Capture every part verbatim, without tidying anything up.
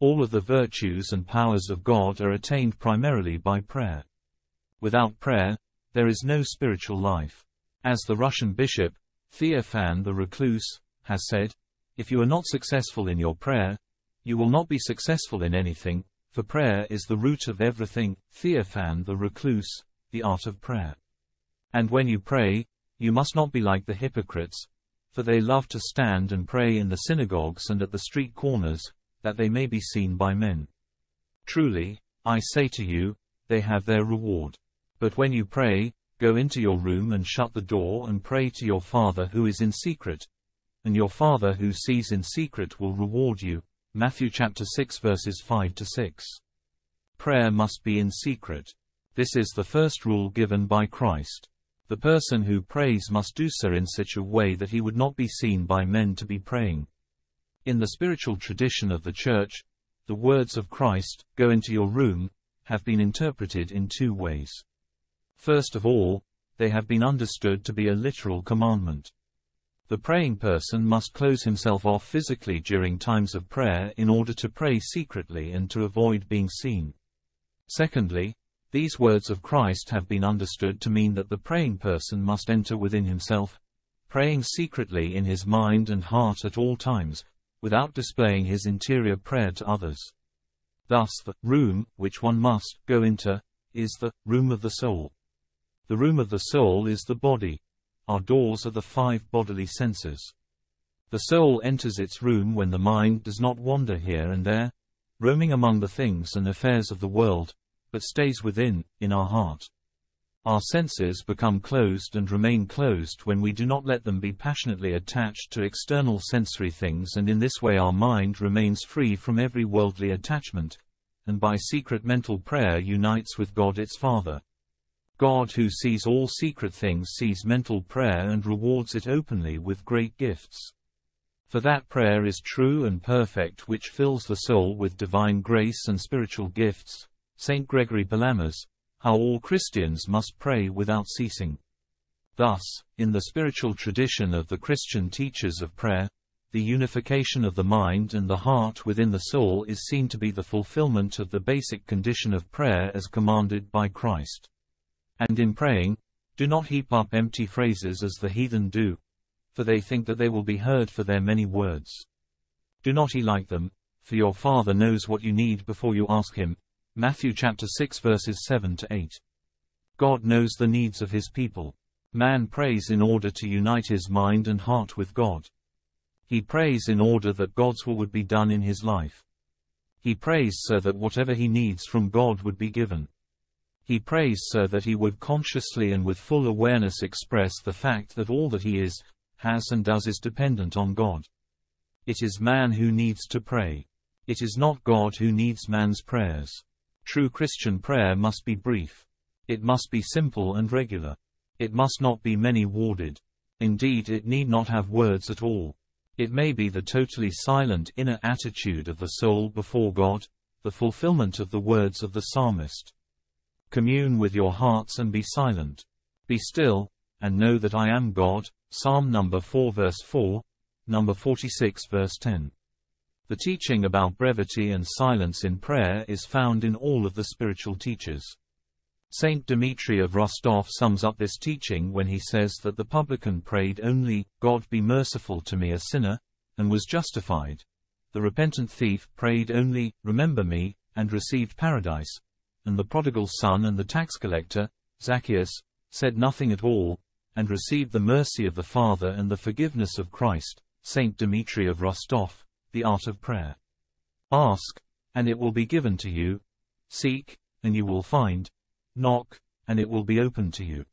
all of the virtues and powers of God are attained primarily by prayer. Without prayer, there is no spiritual life. As the Russian bishop, Theophan the Recluse, has said, "If you are not successful in your prayer, you will not be successful in anything, for prayer is the root of everything." Theophan the Recluse, The Art of Prayer. "And when you pray, you must not be like the hypocrites, for they love to stand and pray in the synagogues and at the street corners, that they may be seen by men. Truly, I say to you, they have their reward. But when you pray, go into your room and shut the door and pray to your Father who is in secret, and your Father who sees in secret will reward you." Matthew chapter six verses five to six. Prayer must be in secret. This is the first rule given by Christ. The person who prays must do so in such a way that he would not be seen by men to be praying. In the spiritual tradition of the Church, the words of Christ, "Go into your room," have been interpreted in two ways. First of all, they have been understood to be a literal commandment. The praying person must close himself off physically during times of prayer in order to pray secretly and to avoid being seen. Secondly, these words of Christ have been understood to mean that the praying person must enter within himself, praying secretly in his mind and heart at all times, without displaying his interior prayer to others. Thus the room which one must go into is the room of the soul. The room of the soul is the body. Our doors are the five bodily senses. The soul enters its room when the mind does not wander here and there, roaming among the things and affairs of the world, but stays within, in our heart. Our senses become closed and remain closed when we do not let them be passionately attached to external sensory things, and in this way our mind remains free from every worldly attachment, and by secret mental prayer unites with God its Father. God who sees all secret things sees mental prayer and rewards it openly with great gifts. For that prayer is true and perfect which fills the soul with divine grace and spiritual gifts. Saint Gregory Palamas, How All Christians Must Pray Without Ceasing. Thus, in the spiritual tradition of the Christian teachers of prayer, the unification of the mind and the heart within the soul is seen to be the fulfillment of the basic condition of prayer as commanded by Christ. And in praying, do not heap up empty phrases as the heathen do, for they think that they will be heard for their many words. Do not be like them, for your Father knows what you need before you ask him. Matthew chapter six verses seven to eight. God knows the needs of his people. Man prays in order to unite his mind and heart with God. He prays in order that God's will would be done in his life. He prays so that whatever he needs from God would be given. He prays so that he would consciously and with full awareness express the fact that all that he is, has and does is dependent on God. It is man who needs to pray. It is not God who needs man's prayers. True Christian prayer must be brief. It must be simple and regular. It must not be many-worded. Indeed, it need not have words at all. It may be the totally silent inner attitude of the soul before God, the fulfillment of the words of the psalmist. "Commune with your hearts and be silent. Be still, and know that I am God." Psalm number four verse four, number forty-six verse ten. The teaching about brevity and silence in prayer is found in all of the spiritual teachers. Saint Dimitri of Rostov sums up this teaching when he says that the publican prayed only, "God be merciful to me a sinner," and was justified. The repentant thief prayed only, "Remember me," and received paradise. And the prodigal son and the tax collector, Zacchaeus, said nothing at all, and received the mercy of the Father and the forgiveness of Christ. Saint Dimitri of Rostov, The Art of Prayer. Ask, and it will be given to you. Seek, and you will find. Knock, and it will be opened to you.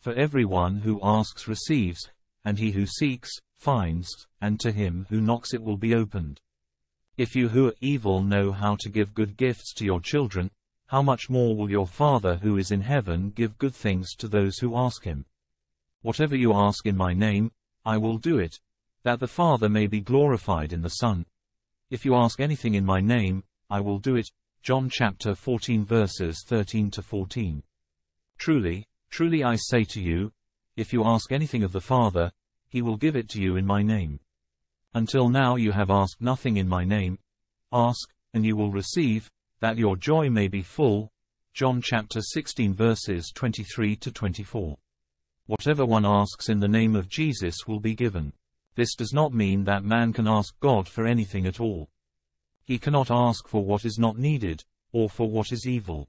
For everyone who asks receives, and he who seeks, finds, and to him who knocks it will be opened. If you who are evil know how to give good gifts to your children, how much more will your Father who is in heaven give good things to those who ask him? Whatever you ask in my name, I will do it, that the Father may be glorified in the Son. If you ask anything in my name, I will do it. John chapter fourteen verses thirteen to fourteen. Truly, truly I say to you, if you ask anything of the Father, he will give it to you in my name. Until now you have asked nothing in my name. Ask, and you will receive, that your joy may be full. John chapter sixteen verses twenty-three to twenty-four. Whatever one asks in the name of Jesus will be given. This does not mean that man can ask God for anything at all. He cannot ask for what is not needed, or for what is evil.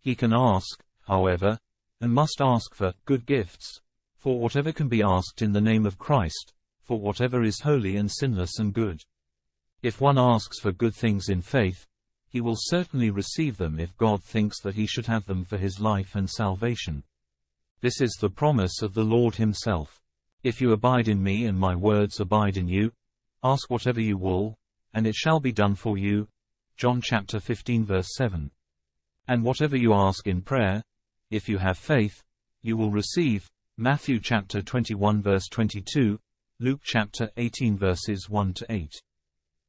He can ask, however, and must ask for good gifts, for whatever can be asked in the name of Christ, for whatever is holy and sinless and good. If one asks for good things in faith, he will certainly receive them if God thinks that he should have them for his life and salvation. This is the promise of the Lord himself. If you abide in me and my words abide in you, ask whatever you will, and it shall be done for you. John chapter fifteen verse seven. And whatever you ask in prayer, if you have faith, you will receive. Matthew chapter twenty-one verse twenty-two, Luke chapter eighteen verses one to eight.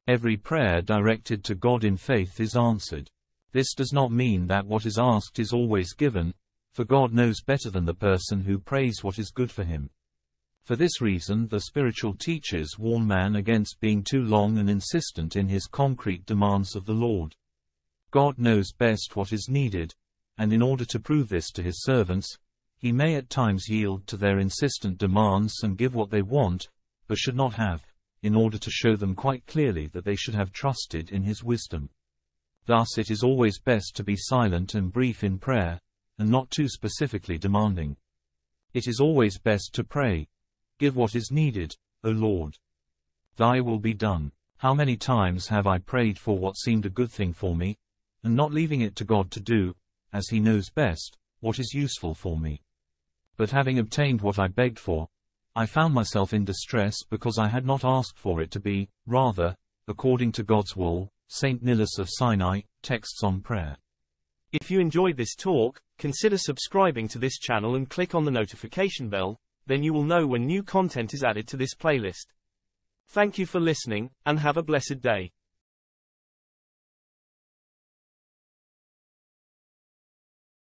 Every prayer directed to God in faith is answered. This does not mean that what is asked is always given, for God knows better than the person who prays what is good for him. For this reason, the spiritual teachers warn man against being too long and insistent in his concrete demands of the Lord. God knows best what is needed, and in order to prove this to his servants, he may at times yield to their insistent demands and give what they want, but should not have, in order to show them quite clearly that they should have trusted in his wisdom. Thus it is always best to be silent and brief in prayer, and not too specifically demanding. It is always best to pray, "Give what is needed, O Lord. Thy will be done." How many times have I prayed for what seemed a good thing for me, and not leaving it to God to do, as he knows best, what is useful for me. But having obtained what I begged for, I found myself in distress because I had not asked for it to be, rather, according to God's will. Saint Nilus of Sinai, Texts on Prayer. If you enjoyed this talk, consider subscribing to this channel and click on the notification bell, then you will know when new content is added to this playlist. Thank you for listening, and have a blessed day.